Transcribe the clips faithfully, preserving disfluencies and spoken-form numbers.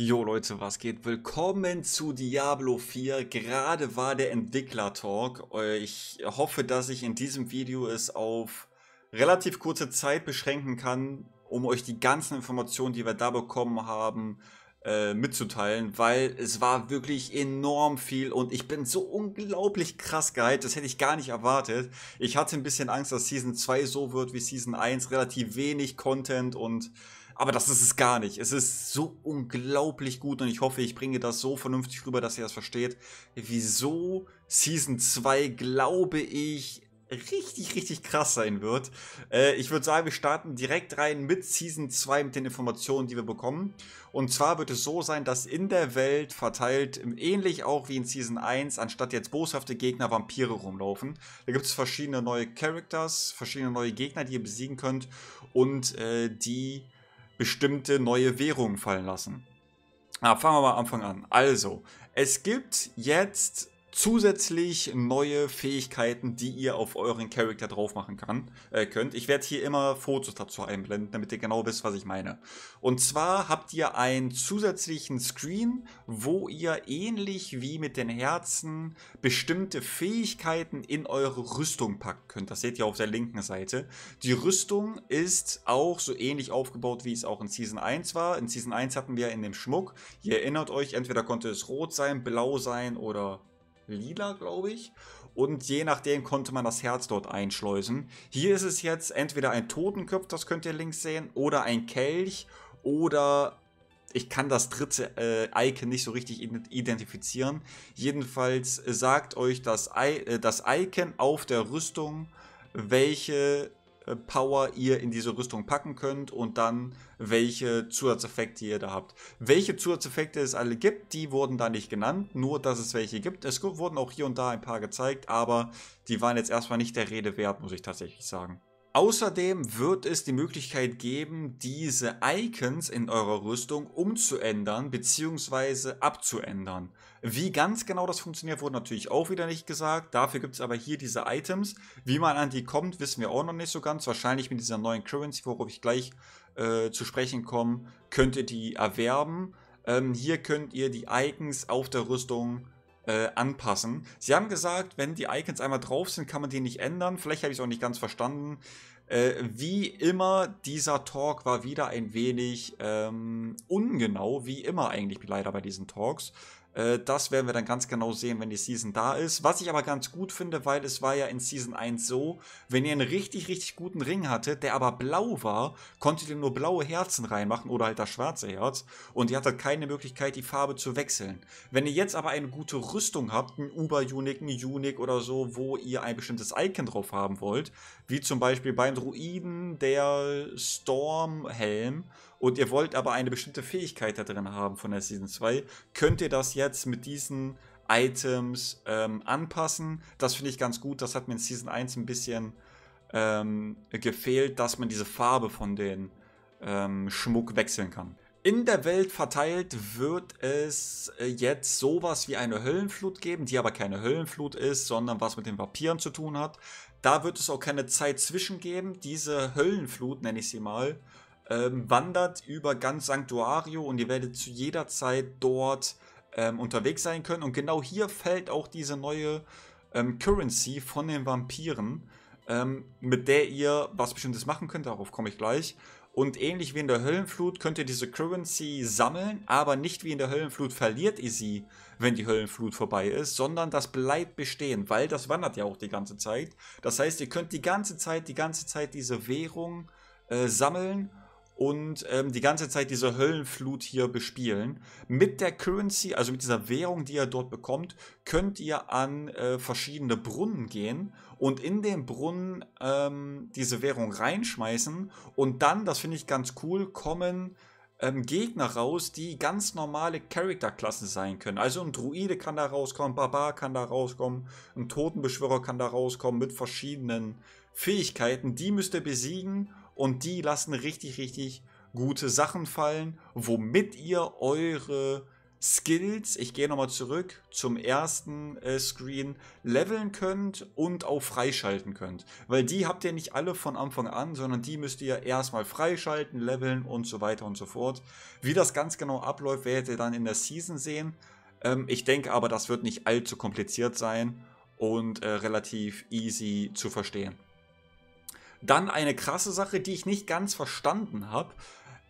Jo Leute, was geht? Willkommen zu Diablo vier. Gerade war der Entwickler-Talk. Ich hoffe, dass ich in diesem Video es auf relativ kurze Zeit beschränken kann, um euch die ganzen Informationen, die wir da bekommen haben, äh, mitzuteilen, weil es war wirklich enorm viel und ich bin so unglaublich krass gehypt, das hätte ich gar nicht erwartet. Ich hatte ein bisschen Angst, dass Season zwei so wird wie Season eins, relativ wenig Content und aber das ist es gar nicht. Es ist so unglaublich gut und ich hoffe, ich bringe das so vernünftig rüber, dass ihr das versteht. Wieso Season zwei, glaube ich, richtig, richtig krass sein wird. Äh, ich würde sagen, wir starten direkt rein mit Season zwei, mit den Informationen, die wir bekommen. Und zwar wird es so sein, dass in der Welt verteilt, ähnlich auch wie in Season eins, anstatt jetzt boshafte Gegner, Vampire rumlaufen. Da gibt es verschiedene neue Characters, verschiedene neue Gegner, die ihr besiegen könnt und äh, die bestimmte neue Währungen fallen lassen. Na, fangen wir mal am Anfang an. Also, es gibt jetzt zusätzlich neue Fähigkeiten, die ihr auf euren Charakter drauf machen kann, äh, könnt. Ich werde hier immer Fotos dazu einblenden, damit ihr genau wisst, was ich meine. Und zwar habt ihr einen zusätzlichen Screen, wo ihr ähnlich wie mit den Herzen bestimmte Fähigkeiten in eure Rüstung packen könnt. Das seht ihr auf der linken Seite. Die Rüstung ist auch so ähnlich aufgebaut, wie es auch in Season eins war. In Season eins hatten wir in dem Schmuck, ihr erinnert euch, entweder konnte es rot sein, blau sein oder lila, glaube ich. Und je nachdem konnte man das Herz dort einschleusen. Hier ist es jetzt entweder ein Totenkopf, das könnt ihr links sehen, oder ein Kelch, oder ich kann das dritte äh, Icon nicht so richtig identifizieren. Jedenfalls sagt euch das, I äh, das Icon auf der Rüstung, welche äh, Power ihr in diese Rüstung packen könnt und dann welche Zusatzeffekte ihr da habt. Welche Zusatzeffekte es alle gibt, die wurden da nicht genannt, nur dass es welche gibt. Es wurden auch hier und da ein paar gezeigt, aber die waren jetzt erstmal nicht der Rede wert, muss ich tatsächlich sagen. Außerdem wird es die Möglichkeit geben, diese Icons in eurer Rüstung umzuändern bzw. abzuändern. Wie ganz genau das funktioniert, wurde natürlich auch wieder nicht gesagt. Dafür gibt es aber hier diese Items. Wie man an die kommt, wissen wir auch noch nicht so ganz. Wahrscheinlich mit dieser neuen Currency, worauf ich gleich Äh, zu sprechen kommen, könnt ihr die erwerben. Ähm, hier könnt ihr die Icons auf der Rüstung äh, anpassen. Sie haben gesagt, wenn die Icons einmal drauf sind, kann man die nicht ändern. Vielleicht habe ich es auch nicht ganz verstanden. Äh, wie immer, dieser Talk war wieder ein wenig ähm, ungenau, wie immer eigentlich leider bei diesen Talks. Äh, das werden wir dann ganz genau sehen, wenn die Season da ist. Was ich aber ganz gut finde, weil es war ja in Season eins so, wenn ihr einen richtig, richtig guten Ring hattet, der aber blau war, konntet ihr nur blaue Herzen reinmachen oder halt das schwarze Herz und ihr hattet keine Möglichkeit, die Farbe zu wechseln. Wenn ihr jetzt aber eine gute Rüstung habt, einen Uber-Unique, einen Unique oder so, wo ihr ein bestimmtes Icon drauf haben wollt, wie zum Beispiel beim Druiden der Stormhelm, und ihr wollt aber eine bestimmte Fähigkeit da drin haben von der Season zwei, könnt ihr das jetzt mit diesen Items ähm, anpassen. Das finde ich ganz gut, das hat mir in Season eins ein bisschen ähm, gefehlt, dass man diese Farbe von den ähm, Schmuck wechseln kann. In der Welt verteilt wird es jetzt sowas wie eine Höllenflut geben, die aber keine Höllenflut ist, sondern was mit den Vampiren zu tun hat. Da wird es auch keine Zeit zwischen geben, diese Höllenflut, nenne ich sie mal, wandert über ganz Sanctuario und ihr werdet zu jeder Zeit dort ähm, unterwegs sein können. Und genau hier fällt auch diese neue ähm, Currency von den Vampiren, ähm, mit der ihr was Bestimmtes machen könnt, darauf komme ich gleich. Und ähnlich wie in der Höllenflut könnt ihr diese Currency sammeln, aber nicht wie in der Höllenflut verliert ihr sie, wenn die Höllenflut vorbei ist, sondern das bleibt bestehen, weil das wandert ja auch die ganze Zeit. Das heißt, ihr könnt die ganze Zeit, die ganze Zeit diese Währung äh, sammeln und ähm, die ganze Zeit diese Höllenflut hier bespielen. Mit der Currency, also mit dieser Währung, die ihr dort bekommt, könnt ihr an äh, verschiedene Brunnen gehen und in den Brunnen ähm, diese Währung reinschmeißen. Und dann, das finde ich ganz cool, kommen ähm, Gegner raus, die ganz normale Charakterklassen sein können. Also ein Druide kann da rauskommen, ein Barbar kann da rauskommen, ein Totenbeschwörer kann da rauskommen mit verschiedenen Fähigkeiten. Die müsst ihr besiegen. Und die lassen richtig, richtig gute Sachen fallen, womit ihr eure Skills, ich gehe nochmal zurück zum ersten äh, Screen, leveln könnt und auch freischalten könnt. Weil die habt ihr nicht alle von Anfang an, sondern die müsst ihr erstmal freischalten, leveln und so weiter und so fort. Wie das ganz genau abläuft, werdet ihr dann in der Season sehen. Ähm, ich denke aber, das wird nicht allzu kompliziert sein und äh, relativ easy zu verstehen. Dann eine krasse Sache, die ich nicht ganz verstanden habe.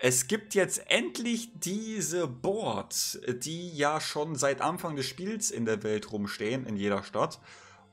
Es gibt jetzt endlich diese Boards, die ja schon seit Anfang des Spiels in der Welt rumstehen, in jeder Stadt.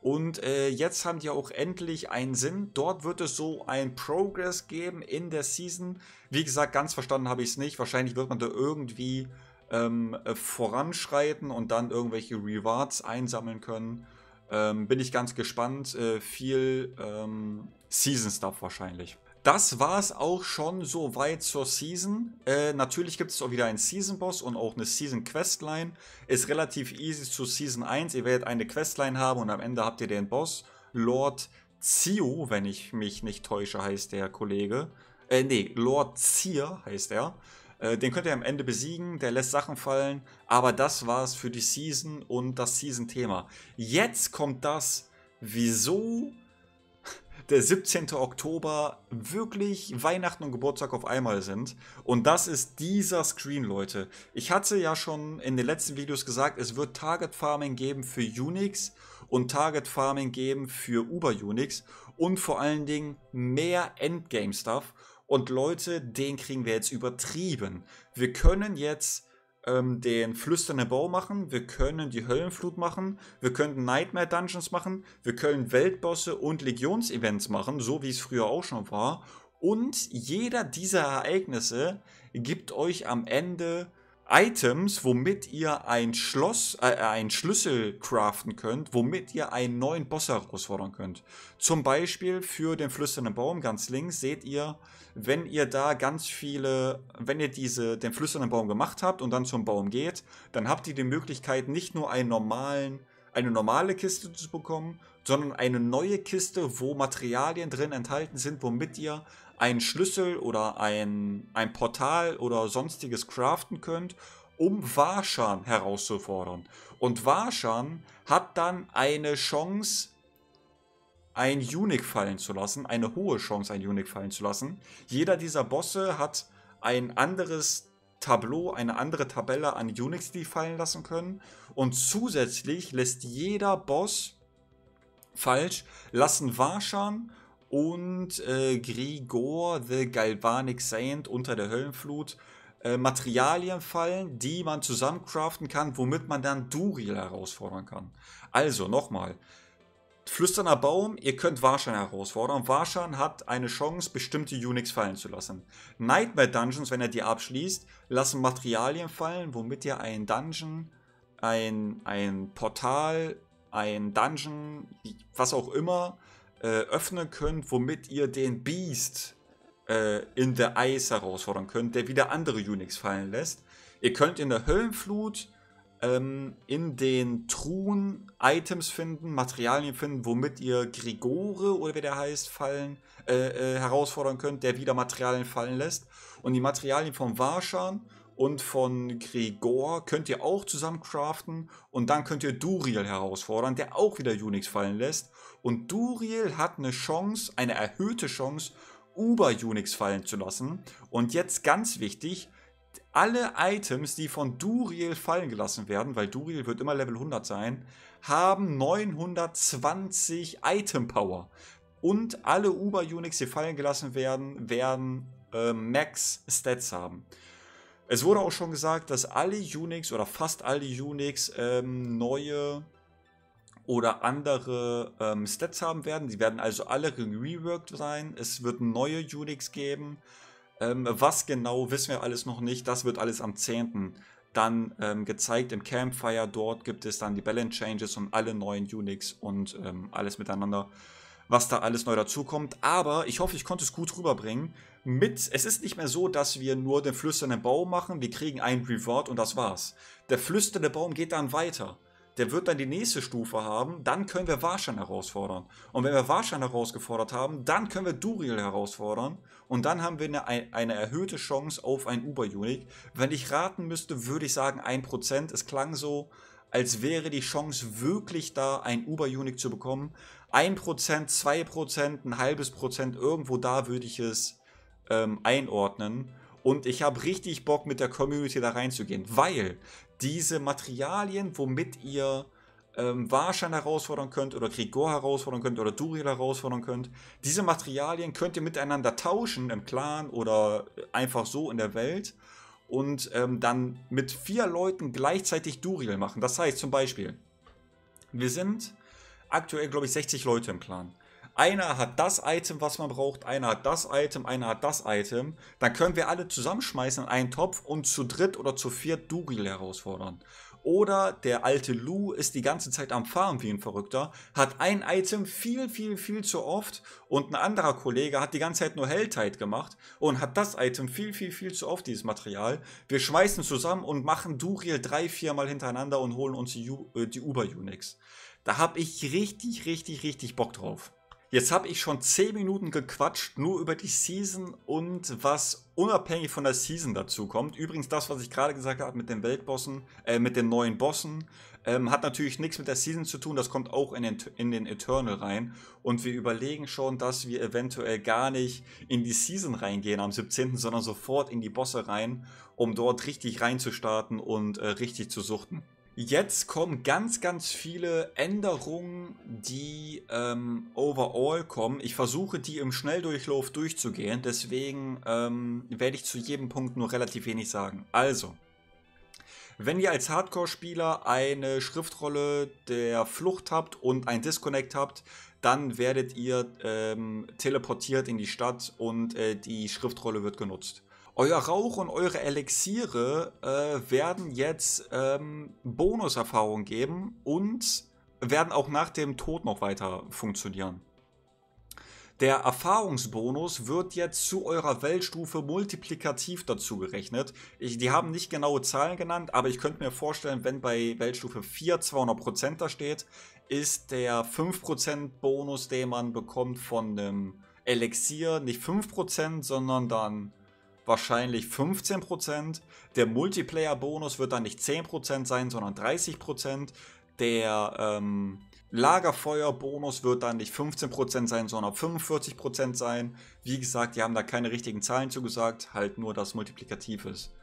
Und äh, jetzt haben die auch endlich einen Sinn. Dort wird es so ein Progress geben in der Season. Wie gesagt, ganz verstanden habe ich es nicht. Wahrscheinlich wird man da irgendwie ähm, voranschreiten und dann irgendwelche Rewards einsammeln können. Ähm, bin ich ganz gespannt. Äh, viel ähm, Season-Stuff wahrscheinlich. Das war es auch schon soweit zur Season. Äh, natürlich gibt es auch wieder einen Season-Boss und auch eine Season-Questline. Ist relativ easy zu Season eins. Ihr werdet eine Questline haben und am Ende habt ihr den Boss. Lord Zir, wenn ich mich nicht täusche, heißt der Kollege. Äh, nee, Lord Zir heißt er. Äh, den könnt ihr am Ende besiegen. Der lässt Sachen fallen. Aber das war es für die Season und das Season-Thema. Jetzt kommt das, wieso der siebzehnte Oktober wirklich Weihnachten und Geburtstag auf einmal sind. Und das ist dieser Screen, Leute. Ich hatte ja schon in den letzten Videos gesagt, es wird Target Farming geben für Unix und Target Farming geben für Uber-Unix und vor allen Dingen mehr Endgame-Stuff. Und Leute, den kriegen wir jetzt übertrieben. Wir können jetzt ähm, den flüsternden Bau machen, wir können die Höllenflut machen, wir können Nightmare Dungeons machen, wir können Weltbosse und Legions-Events machen, so wie es früher auch schon war. Und jeder dieser Ereignisse gibt euch am Ende Items, womit ihr ein Schloss, äh, ein Schlüssel craften könnt, womit ihr einen neuen Boss herausfordern könnt. Zum Beispiel für den flüsternden Baum ganz links seht ihr, wenn ihr da ganz viele, wenn ihr diese, den flüsternden Baum gemacht habt und dann zum Baum geht, dann habt ihr die Möglichkeit, nicht nur einen normalen, eine normale Kiste zu bekommen, sondern eine neue Kiste, wo Materialien drin enthalten sind, womit ihr einen Schlüssel oder ein, ein Portal oder sonstiges craften könnt, um Varshan herauszufordern. Und Varshan hat dann eine Chance, ein Unique fallen zu lassen, eine hohe Chance, ein Unique fallen zu lassen. Jeder dieser Bosse hat ein anderes Tableau, eine andere Tabelle an Uniques, die fallen lassen können. Und zusätzlich lässt jeder Boss falsch, lassen Varshan und äh, Grigor, The Galvanic Saint unter der Höllenflut, äh, Materialien fallen, die man zusammen craften kann, womit man dann Duriel herausfordern kann. Also nochmal. Flüsternder Baum, ihr könnt Varshan herausfordern. Varshan hat eine Chance, bestimmte Unix fallen zu lassen. Nightmare Dungeons, wenn er die abschließt, lassen Materialien fallen, womit ihr ein Dungeon, ein, ein Portal, ein Dungeon, was auch immer, äh, öffnen könnt, womit ihr den Beast äh, in the Ice herausfordern könnt, der wieder andere Unix fallen lässt. Ihr könnt in der Höllenflut in den Truhen Items finden, Materialien finden, womit ihr Grigore oder wie der heißt, fallen, äh, äh, herausfordern könnt, der wieder Materialien fallen lässt. Und die Materialien von Varshan und von Grigor könnt ihr auch zusammen craften und dann könnt ihr Duriel herausfordern, der auch wieder Unix fallen lässt. Und Duriel hat eine Chance, eine erhöhte Chance, Uber-Unix fallen zu lassen. Und jetzt ganz wichtig, alle Items, die von Duriel fallen gelassen werden, weil Duriel wird immer Level hundert sein, haben neunhundertzwanzig Item Power. Und alle Uber-Unix, die fallen gelassen werden, werden äh, Max Stats haben. Es wurde auch schon gesagt, dass alle Unix oder fast alle Unix ähm, neue oder andere ähm, Stats haben werden. Die werden also alle reworked sein. Es wird neue Unix geben. Ähm, was genau, wissen wir alles noch nicht. Das wird alles am zehnten dann ähm, gezeigt im Campfire. Dort gibt es dann die Balance Changes und alle neuen Unix und ähm, alles miteinander, was da alles neu dazukommt. Aber ich hoffe, ich konnte es gut rüberbringen. Mit, es ist nicht mehr so, dass wir nur den flüsternden Baum machen. Wir kriegen einen Reward und das war's. Der flüsternde Baum geht dann weiter. der wird dann die nächste Stufe haben, dann können wir Varshan herausfordern. Und wenn wir Varshan herausgefordert haben, dann können wir Duriel herausfordern. Und dann haben wir eine, eine erhöhte Chance auf ein Uber-Unique. Wenn ich raten müsste, würde ich sagen ein Prozent. Es klang so, als wäre die Chance wirklich da, ein Uber-Unique zu bekommen. ein Prozent, zwei Prozent, ein halbes Prozent, irgendwo da würde ich es ähm, einordnen. Und ich habe richtig Bock, mit der Community da reinzugehen, weil diese Materialien, womit ihr ähm, Varshan herausfordern könnt oder Grigor herausfordern könnt oder Duriel herausfordern könnt, diese Materialien könnt ihr miteinander tauschen im Clan oder einfach so in der Welt und ähm, dann mit vier Leuten gleichzeitig Duriel machen. Das heißt zum Beispiel, wir sind aktuell, glaube ich, sechzig Leute im Clan. Einer hat das Item, was man braucht, einer hat das Item, einer hat das Item. Dann können wir alle zusammenschmeißen in einen Topf und zu dritt oder zu viert Duriel herausfordern. Oder der alte Lou ist die ganze Zeit am Farmen wie ein Verrückter, hat ein Item viel, viel, viel zu oft und ein anderer Kollege hat die ganze Zeit nur Helltide gemacht und hat das Item viel, viel, viel zu oft, dieses Material. Wir schmeißen zusammen und machen Duriel drei, vier Mal hintereinander und holen uns die, äh, die Uber-Unix. Da habe ich richtig, richtig, richtig Bock drauf. Jetzt habe ich schon zehn Minuten gequatscht, nur über die Season und was unabhängig von der Season dazu kommt. Übrigens das, was ich gerade gesagt habe mit den Weltbossen, äh, mit den neuen Bossen, ähm, hat natürlich nichts mit der Season zu tun. Das kommt auch in den, in den Eternal rein. Und wir überlegen schon, dass wir eventuell gar nicht in die Season reingehen am siebzehnten, sondern sofort in die Bosse rein, um dort richtig reinzustarten und äh, richtig zu suchten. Jetzt kommen ganz, ganz viele Änderungen, die ähm, overall kommen. Ich versuche, die im Schnelldurchlauf durchzugehen. Deswegen ähm, werde ich zu jedem Punkt nur relativ wenig sagen. Also, wenn ihr als Hardcore-Spieler eine Schriftrolle der Flucht habt und ein Disconnect habt, dann werdet ihr ähm, teleportiert in die Stadt und äh, die Schriftrolle wird genutzt. Euer Rauch und eure Elixiere äh, werden jetzt ähm, Bonuserfahrung geben und werden auch nach dem Tod noch weiter funktionieren. Der Erfahrungsbonus wird jetzt zu eurer Weltstufe multiplikativ dazu gerechnet. Ich, die haben nicht genaue Zahlen genannt, aber ich könnte mir vorstellen, wenn bei Weltstufe vier zweihundert Prozent da steht, ist der fünf Prozent Bonus, den man bekommt von einem Elixier, nicht fünf Prozent, sondern dann wahrscheinlich fünfzehn Prozent. Der Multiplayer-Bonus wird dann nicht zehn Prozent sein, sondern dreißig Prozent. Der ähm, Lagerfeuer-Bonus wird dann nicht fünfzehn Prozent sein, sondern fünfundvierzig Prozent sein. Wie gesagt, die haben da keine richtigen Zahlen zugesagt, halt nur, dass multiplikativ ist.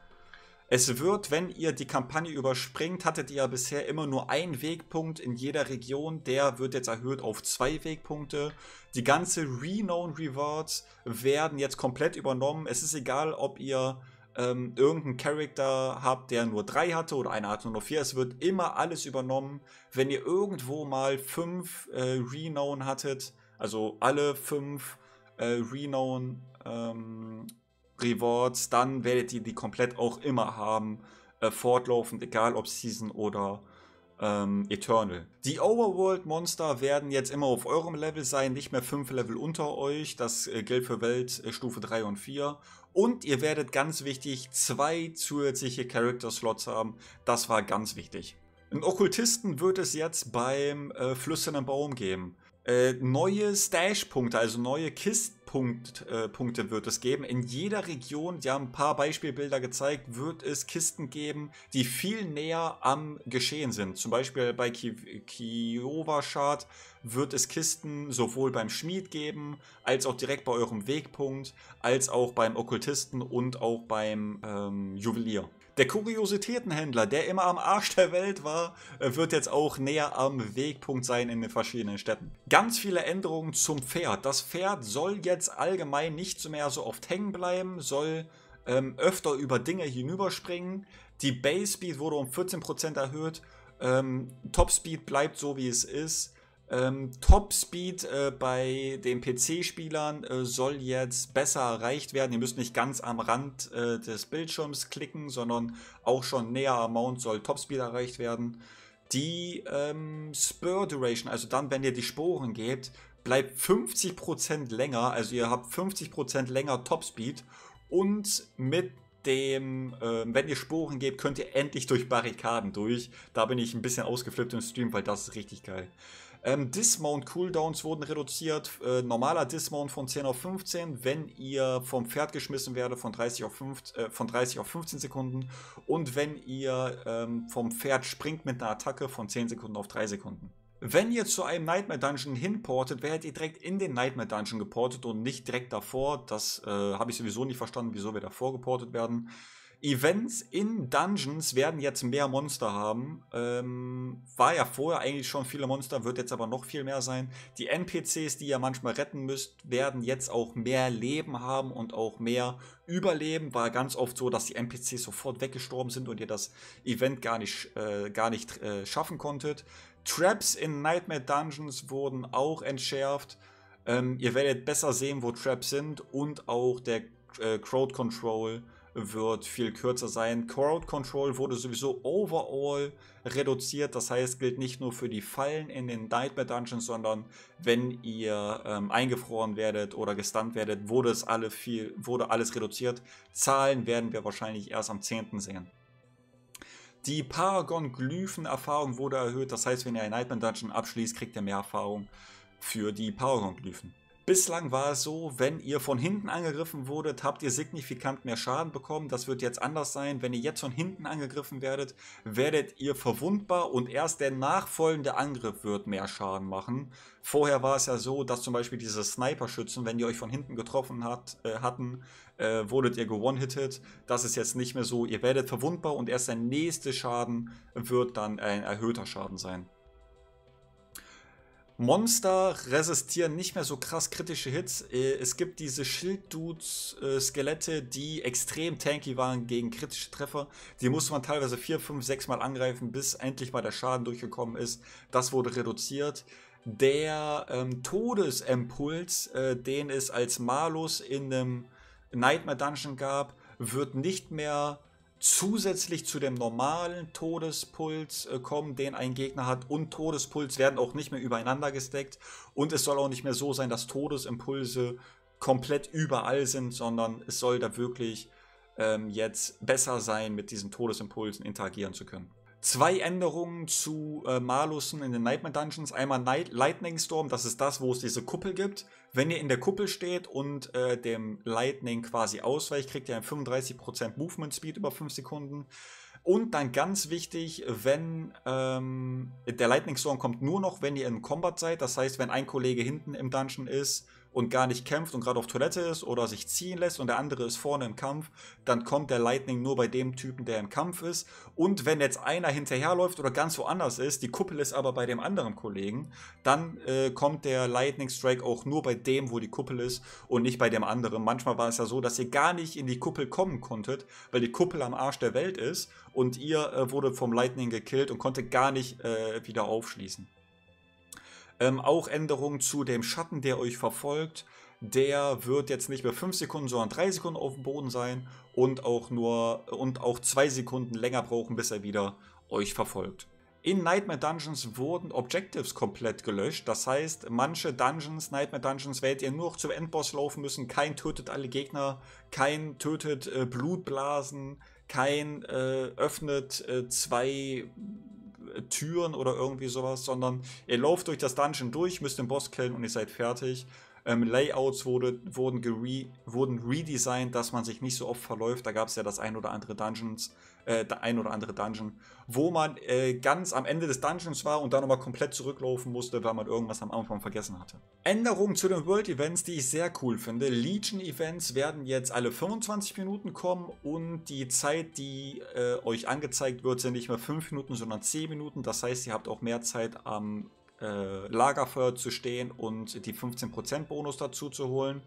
Es wird, wenn ihr die Kampagne überspringt, hattet ihr ja bisher immer nur einen Wegpunkt in jeder Region. Der wird jetzt erhöht auf zwei Wegpunkte. Die ganze Renown Rewards werden jetzt komplett übernommen. Es ist egal, ob ihr ähm, irgendeinen Charakter habt, der nur drei hatte oder einer hatte nur vier. Es wird immer alles übernommen. Wenn ihr irgendwo mal fünf äh, Renown hattet, also alle fünf äh, Renown ähm, Rewards, dann werdet ihr die komplett auch immer haben, äh, fortlaufend, egal ob Season oder ähm, Eternal. Die Overworld Monster werden jetzt immer auf eurem Level sein, nicht mehr fünf Level unter euch, das äh, gilt für Weltstufe äh, drei und vier. Und ihr werdet, ganz wichtig, zwei zusätzliche Character Slots haben, das war ganz wichtig. Einen Okkultisten wird es jetzt beim äh, flüsternden Baum geben. Äh, neue Stash-Punkte, also neue Kist-Punkte äh, wird es geben. In jeder Region, die haben ein paar Beispielbilder gezeigt, wird es Kisten geben, die viel näher am Geschehen sind. Zum Beispiel bei Kiova-Shard wird es Kisten sowohl beim Schmied geben, als auch direkt bei eurem Wegpunkt, als auch beim Okkultisten und auch beim ähm, Juwelier. Der Kuriositätenhändler, der immer am Arsch der Welt war, wird jetzt auch näher am Wegpunkt sein in den verschiedenen Städten. Ganz viele Änderungen zum Pferd. Das Pferd soll jetzt allgemein nicht mehr so oft hängen bleiben, soll ähm, öfter über Dinge hinüberspringen. Die Base Speed wurde um vierzehn Prozent erhöht. Ähm, Top Speed bleibt so, wie es ist. Ähm, Top Speed äh, bei den P C-Spielern äh, soll jetzt besser erreicht werden. Ihr müsst nicht ganz am Rand äh, des Bildschirms klicken, sondern auch schon näher am Mount soll Top Speed erreicht werden. Die ähm, Spur Duration, also dann, wenn ihr die Sporen gebt, bleibt fünfzig Prozent länger. Also ihr habt fünfzig Prozent länger Top Speed und mit dem, äh, wenn ihr Sporen gebt, könnt ihr endlich durch Barrikaden durch. Da bin ich ein bisschen ausgeflippt im Stream, weil das ist richtig geil. Ähm, Dismount-Cooldowns wurden reduziert. Äh, normaler Dismount von zehn auf fünfzehn, wenn ihr vom Pferd geschmissen werdet, von dreißig auf fünfzehn Sekunden. Und wenn ihr ähm, vom Pferd springt mit einer Attacke, von zehn Sekunden auf drei Sekunden. Wenn ihr zu einem Nightmare Dungeon hinportet, werdet ihr direkt in den Nightmare Dungeon geportet und nicht direkt davor. Das äh, habe ich sowieso nicht verstanden, wieso wir davor geportet werden. Events in Dungeons werden jetzt mehr Monster haben. Ähm, war ja vorher eigentlich schon viele Monster, wird jetzt aber noch viel mehr sein. Die N P Cs, die ihr manchmal retten müsst, werden jetzt auch mehr Leben haben und auch mehr Überleben. War ganz oft so, dass die N P Cs sofort weggestorben sind und ihr das Event gar nicht, äh, gar nicht äh, schaffen konntet. Traps in Nightmare Dungeons wurden auch entschärft. Ähm, ihr werdet besser sehen, wo Traps sind, und auch der äh, Crowd Control wird viel kürzer sein. Crowd Control wurde sowieso overall reduziert, das heißt, gilt nicht nur für die Fallen in den Nightmare Dungeons, sondern wenn ihr ähm, eingefroren werdet oder gestunt werdet, wurde, es alle viel, wurde alles reduziert. Zahlen werden wir wahrscheinlich erst am zehnten sehen. Die Paragon-Glyphen-Erfahrung wurde erhöht, das heißt, wenn ihr einen Nightmare Dungeon abschließt, kriegt ihr mehr Erfahrung für die Paragon-Glyphen. Bislang war es so, wenn ihr von hinten angegriffen wurdet, habt ihr signifikant mehr Schaden bekommen. Das wird jetzt anders sein. Wenn ihr jetzt von hinten angegriffen werdet, werdet ihr verwundbar und erst der nachfolgende Angriff wird mehr Schaden machen. Vorher war es ja so, dass zum Beispiel diese Sniper-Schützen, wenn die euch von hinten getroffen hat, äh, hatten, äh, wurdet ihr gewone-hitted. Das ist jetzt nicht mehr so. Ihr werdet verwundbar und erst der nächste Schaden wird dann ein erhöhter Schaden sein. Monster resistieren nicht mehr so krass kritische Hits. Es gibt diese Schilddudes-Skelette, die extrem tanky waren gegen kritische Treffer. Die musste man teilweise vier, fünf, sechs Mal angreifen, bis endlich mal der Schaden durchgekommen ist. Das wurde reduziert. Der ähm, Todesimpuls, äh, den es als Malus in einem Nightmare Dungeon gab, wird nicht mehr zusätzlich zu dem normalen Todespuls äh, kommen, den ein Gegner hat, und Todespuls werden auch nicht mehr übereinander gesteckt, und es soll auch nicht mehr so sein, dass Todesimpulse komplett überall sind, sondern es soll da wirklich ähm, jetzt besser sein, mit diesen Todesimpulsen interagieren zu können. Zwei Änderungen zu äh, Malussen in den Nightmare Dungeons. Einmal Night Lightning Storm, das ist das, wo es diese Kuppel gibt. Wenn ihr in der Kuppel steht und äh, dem Lightning quasi ausweicht, kriegt ihr einen fünfunddreißig Prozent Movement Speed über fünf Sekunden. Und dann ganz wichtig, wenn ähm, der Lightning Storm kommt nur noch, wenn ihr im Combat seid. Das heißt, wenn ein Kollege hinten im Dungeon ist und gar nicht kämpft und gerade auf Toilette ist oder sich ziehen lässt und der andere ist vorne im Kampf, dann kommt der Lightning nur bei dem Typen, der im Kampf ist. Und wenn jetzt einer hinterherläuft oder ganz woanders ist, die Kuppel ist aber bei dem anderen Kollegen, dann äh, kommt der Lightning Strike auch nur bei dem, wo die Kuppel ist und nicht bei dem anderen. Manchmal war es ja so, dass ihr gar nicht in die Kuppel kommen konntet, weil die Kuppel am Arsch der Welt ist und ihr äh, wurde vom Lightning gekillt und konnte gar nicht äh, wieder aufschließen. Ähm, auch Änderungen zu dem Schatten, der euch verfolgt. Der wird jetzt nicht mehr fünf Sekunden, sondern drei Sekunden auf dem Boden sein und auch nur und auch zwei Sekunden länger brauchen, bis er wieder euch verfolgt. In Nightmare Dungeons wurden Objectives komplett gelöscht. Das heißt, manche Dungeons, Nightmare Dungeons, werdet ihr nur noch zum Endboss laufen müssen. Kein tötet alle Gegner, kein tötet äh, Blutblasen, kein äh, öffnet äh, zwei Türen oder irgendwie sowas, sondern ihr lauft durch das Dungeon durch, müsst den Boss killen und ihr seid fertig. Ähm, Layouts wurde, wurden, gere wurden redesigned, dass man sich nicht so oft verläuft. Da gab es ja das ein oder andere Dungeons, äh, ein oder andere Dungeon, wo man äh, ganz am Ende des Dungeons war und dann nochmal komplett zurücklaufen musste, weil man irgendwas am Anfang vergessen hatte. Änderungen zu den World Events, die ich sehr cool finde. Legion Events werden jetzt alle fünfundzwanzig Minuten kommen und die Zeit, die äh, euch angezeigt wird, sind nicht mehr fünf Minuten, sondern zehn Minuten. Das heißt, ihr habt auch mehr Zeit am Lagerfeuer zu stehen und die fünfzehn Prozent Bonus dazu zu holen.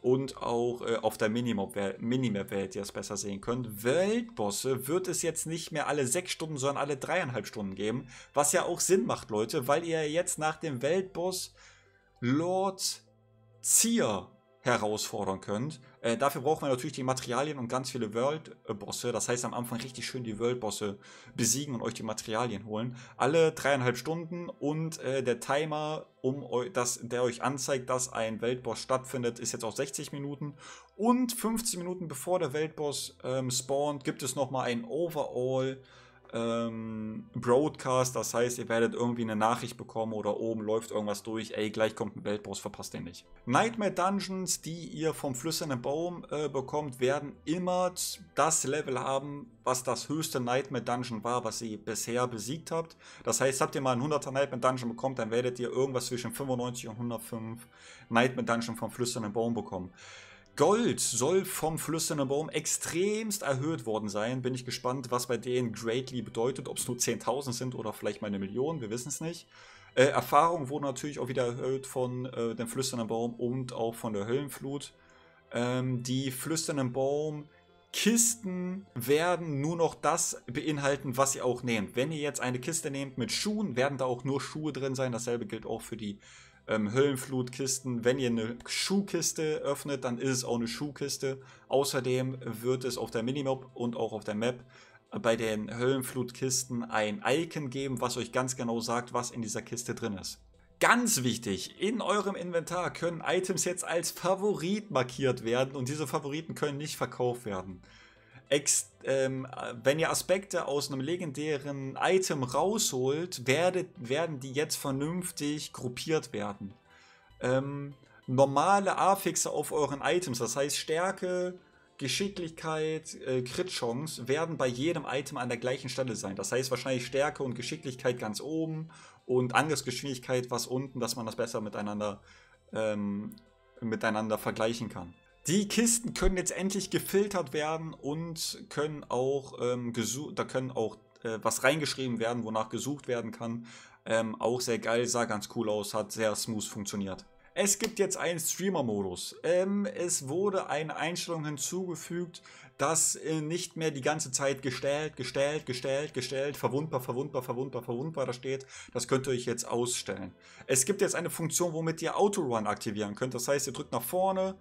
Und auch äh, auf der Minimap werdet ihr es besser sehen könnt. Weltbosse wird es jetzt nicht mehr alle sechs Stunden, sondern alle drei Komma fünf Stunden geben. Was ja auch Sinn macht, Leute, weil ihr jetzt nach dem Weltboss Lord Zir herausfordern könnt. Äh, dafür brauchen wir natürlich die Materialien und ganz viele World-Bosse. Das heißt, am Anfang richtig schön die World-Bosse besiegen und euch die Materialien holen. Alle dreieinhalb Stunden und äh, der Timer, um das, der euch anzeigt, dass ein Weltboss stattfindet, ist jetzt auf sechzig Minuten. Und fünfzehn Minuten bevor der Weltboss ähm, spawnt, gibt es nochmal ein Overall Broadcast, das heißt, ihr werdet irgendwie eine Nachricht bekommen oder oben läuft irgendwas durch, ey, gleich kommt ein Weltboss, verpasst den nicht. Nightmare Dungeons, die ihr vom flüsternden Baum äh, bekommt, werden immer das Level haben, was das höchste Nightmare Dungeon war, was ihr bisher besiegt habt. Das heißt, habt ihr mal einen hunderter Nightmare Dungeon bekommen, dann werdet ihr irgendwas zwischen fünfundneunzig und hundertfünf Nightmare Dungeon vom flüsternden Baum bekommen. Gold soll vom flüsternden Baum extremst erhöht worden sein. Bin ich gespannt, was bei denen greatly bedeutet. Ob es nur zehntausend sind oder vielleicht mal eine Million, wir wissen es nicht. Äh, Erfahrung wurde natürlich auch wieder erhöht von äh, dem flüsternden Baum und auch von der Höllenflut. Ähm, die flüsternden Baum-Kisten werden nur noch das beinhalten, was ihr auch nehmt. Wenn ihr jetzt eine Kiste nehmt mit Schuhen, werden da auch nur Schuhe drin sein. Dasselbe gilt auch für die Ähm, Höllenflutkisten. Wenn ihr eine Schuhkiste öffnet, dann ist es auch eine Schuhkiste. Außerdem wird es auf der Minimap und auch auf der Map bei den Höllenflutkisten ein Icon geben, was euch ganz genau sagt, was in dieser Kiste drin ist. Ganz wichtig, in eurem Inventar können Items jetzt als Favorit markiert werden und diese Favoriten können nicht verkauft werden. Ex ähm, wenn ihr Aspekte aus einem legendären Item rausholt, werdet, werden die jetzt vernünftig gruppiert werden. Ähm, normale Affixe auf euren Items, das heißt Stärke, Geschicklichkeit, äh, Crit-Chance, werden bei jedem Item an der gleichen Stelle sein. Das heißt wahrscheinlich Stärke und Geschicklichkeit ganz oben und Angriffsgeschwindigkeit was unten, dass man das besser miteinander, ähm, miteinander vergleichen kann. Die Kisten können jetzt endlich gefiltert werden und können auch, ähm, da können auch äh, was reingeschrieben werden, wonach gesucht werden kann. Ähm, auch sehr geil, sah ganz cool aus, hat sehr smooth funktioniert. Es gibt jetzt einen Streamer-Modus. Ähm, es wurde eine Einstellung hinzugefügt, dass äh, nicht mehr die ganze Zeit gestellt, gestellt, gestellt, gestellt, verwundbar, verwundbar, verwundbar, verwundbar da steht. Das könnt ihr euch jetzt ausstellen. Es gibt jetzt eine Funktion, womit ihr Autorun aktivieren könnt. Das heißt, ihr drückt nach vorne,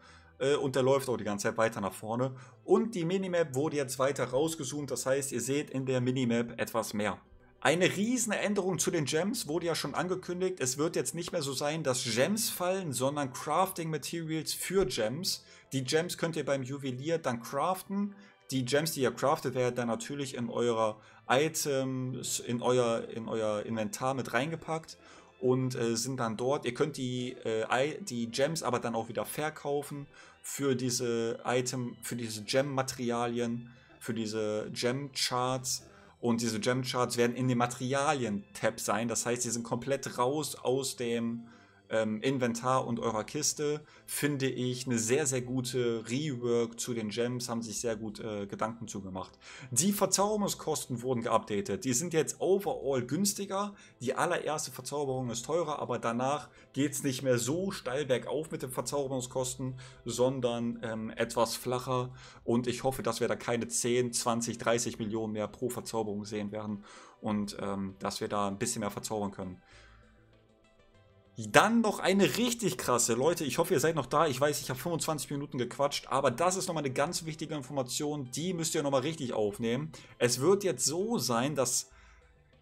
und der läuft auch die ganze Zeit weiter nach vorne. Und die Minimap wurde jetzt weiter rausgezoomt. Das heißt, ihr seht in der Minimap etwas mehr. Eine riesen Änderung zu den Gems wurde ja schon angekündigt. Es wird jetzt nicht mehr so sein, dass Gems fallen, sondern Crafting Materials für Gems. Die Gems könnt ihr beim Juwelier dann craften. Die Gems, die ihr craftet, werden dann natürlich in eurer Items, in euer, in euer Inventar mit reingepackt. Und äh, sind dann dort. Ihr könnt die, äh, die Gems aber dann auch wieder verkaufen für diese Item, für diese Gem-Materialien, für diese Gem-Charts. Und diese Gem-Charts werden in dem Materialien-Tab sein. Das heißt, sie sind komplett raus aus dem ähm, Inventar und eurer Kiste. Finde ich eine sehr, sehr gute Rework zu den Gems. Haben sich sehr gut äh, Gedanken zugemacht. Die Verzauberungskosten wurden geupdatet. Die sind jetzt overall günstiger. Die allererste Verzauberung ist teurer, aber danach geht es nicht mehr so steil bergauf mit den Verzauberungskosten, sondern ähm, etwas flacher. Und ich hoffe, dass wir da keine zehn, zwanzig, dreißig Millionen mehr pro Verzauberung sehen werden und ähm, dass wir da ein bisschen mehr verzaubern können. Dann noch eine richtig krasse, Leute, ich hoffe, ihr seid noch da. Ich weiß, ich habe fünfundzwanzig Minuten gequatscht, aber das ist nochmal eine ganz wichtige Information, die müsst ihr nochmal richtig aufnehmen. Es wird jetzt so sein, dass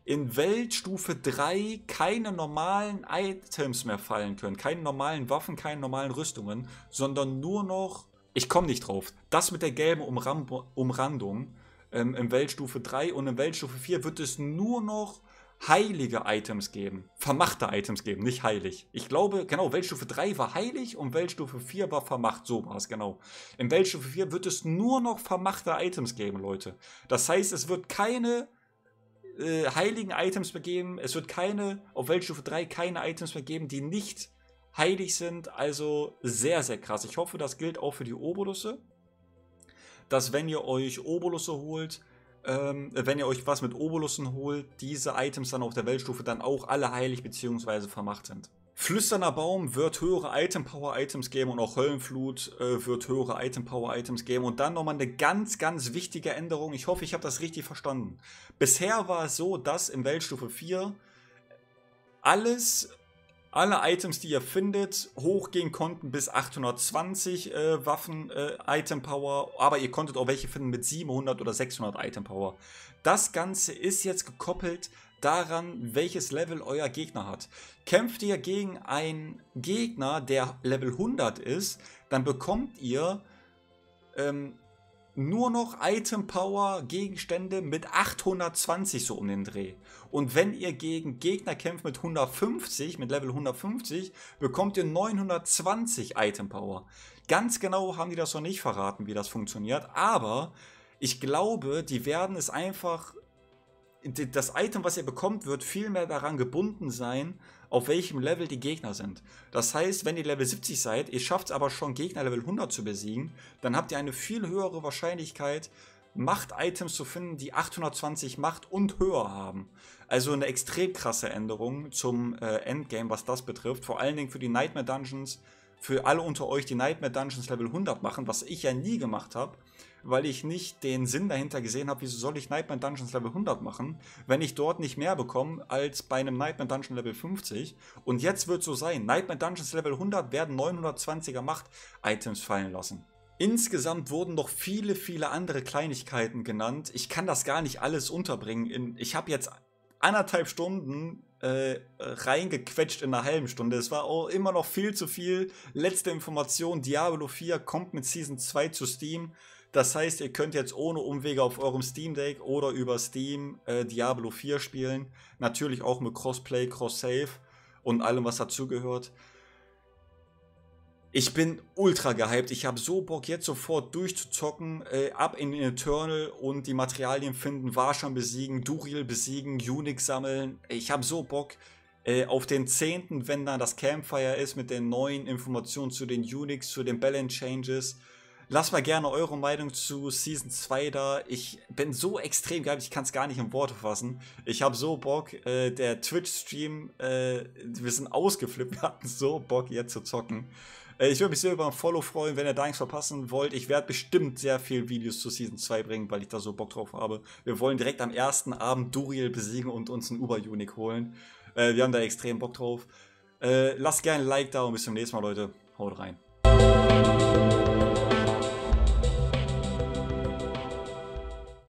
in Weltstufe drei keine normalen Items mehr fallen können, keine normalen Waffen, keine normalen Rüstungen, sondern nur noch, ich komme nicht drauf, das mit der gelben Umram Umrandung ähm, in Weltstufe drei und in Weltstufe vier wird es nur noch heilige Items geben, vermachte Items geben, nicht heilig. Ich glaube, genau, Weltstufe drei war heilig und Weltstufe vier war vermacht, so war es, genau. In Weltstufe vier wird es nur noch vermachte Items geben, Leute. Das heißt, es wird keine äh, heiligen Items mehr geben, es wird keine, auf Weltstufe drei keine Items mehr geben, die nicht heilig sind, also sehr, sehr krass. Ich hoffe, das gilt auch für die Obolusse, dass wenn ihr euch Obolusse holt, Ähm, wenn ihr euch was mit Obolussen holt, diese Items dann auf der Weltstufe dann auch alle heilig bzw. vermacht sind. Flüsternder Baum wird höhere Item-Power-Items geben und auch Höllenflut äh, wird höhere Item-Power-Items geben. Und dann nochmal eine ganz, ganz wichtige Änderung. Ich hoffe, ich habe das richtig verstanden. Bisher war es so, dass in Weltstufe vier alles alle Items, die ihr findet, hochgehen konnten bis achthundertzwanzig äh, Waffen äh, Item Power, aber ihr konntet auch welche finden mit siebenhundert oder sechshundert Item Power. Das Ganze ist jetzt gekoppelt daran, welches Level euer Gegner hat. Kämpft ihr gegen einen Gegner, der Level hundert ist, dann bekommt ihr ähm, nur noch Item Power Gegenstände mit achthundertzwanzig, so um den Dreh. Und wenn ihr gegen Gegner kämpft mit hundertfünfzig, mit Level hundertfünfzig, bekommt ihr neunhundertzwanzig Item Power. Ganz genau haben die das noch nicht verraten, wie das funktioniert, aber ich glaube, die werden es einfach, das Item, was ihr bekommt, wird viel mehr daran gebunden sein, auf welchem Level die Gegner sind. Das heißt, wenn ihr Level siebzig seid, ihr schafft es aber schon, Gegner Level hundert zu besiegen, dann habt ihr eine viel höhere Wahrscheinlichkeit, Macht-Items zu finden, die achthundertzwanzig Macht und höher haben. Also eine extrem krasse Änderung zum äh, Endgame, was das betrifft. Vor allen Dingen für die Nightmare Dungeons, für alle unter euch, die Nightmare Dungeons Level hundert machen, was ich ja nie gemacht habe, weil ich nicht den Sinn dahinter gesehen habe, wieso soll ich Nightmare Dungeons Level hundert machen, wenn ich dort nicht mehr bekomme als bei einem Nightmare Dungeon Level fünfzig. Und jetzt wird es so sein, Nightmare Dungeons Level hundert werden neunhundertzwanziger Macht-Items fallen lassen. Insgesamt wurden noch viele, viele andere Kleinigkeiten genannt. Ich kann das gar nicht alles unterbringen. In, ich habe jetzt anderthalb Stunden äh, reingequetscht in einer halben Stunde. Es war auch immer noch viel zu viel. Letzte Information, Diablo vier kommt mit Season zwei zu Steam. Das heißt, ihr könnt jetzt ohne Umwege auf eurem Steam Deck oder über Steam äh, Diablo vier spielen. Natürlich auch mit Crossplay, Cross-Save und allem, was dazugehört. Ich bin ultra gehypt. Ich habe so Bock, jetzt sofort durchzuzocken, äh, ab in Eternal und die Materialien finden, Varshan besiegen, Duriel besiegen, Unix sammeln. Ich habe so Bock äh, auf den zehnten, wenn dann das Campfire ist, mit den neuen Informationen zu den Unix, zu den Balance Changes. Lasst mal gerne eure Meinung zu Season zwei da. Ich bin so extrem gehypt, ich kann es gar nicht in Worte fassen. Ich habe so Bock, äh, der Twitch-Stream, äh, wir sind ausgeflippt, wir hatten so Bock, jetzt zu zocken. Ich würde mich sehr über ein Follow freuen, wenn ihr da nichts verpassen wollt. Ich werde bestimmt sehr viele Videos zu Season zwei bringen, weil ich da so Bock drauf habe. Wir wollen direkt am ersten Abend Duriel besiegen und uns einen Uber-Unic holen. Äh, wir haben da extrem Bock drauf. Äh, lasst gerne ein Like da und bis zum nächsten Mal, Leute. Haut rein.